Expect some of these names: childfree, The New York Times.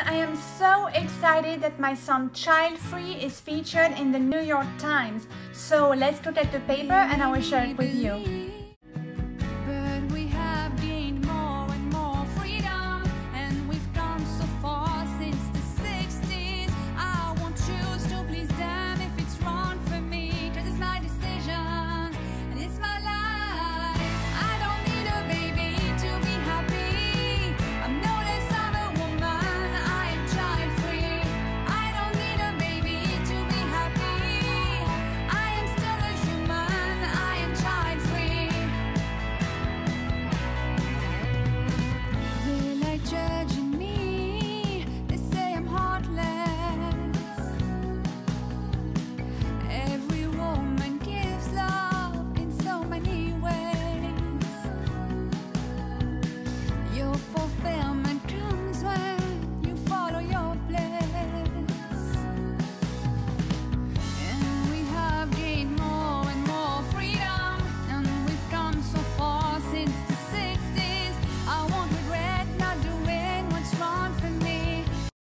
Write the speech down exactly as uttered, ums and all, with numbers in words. everyone, I am so excited that my song Child Free is featured in the New York Times. So let's look at the paper and I will share it with you.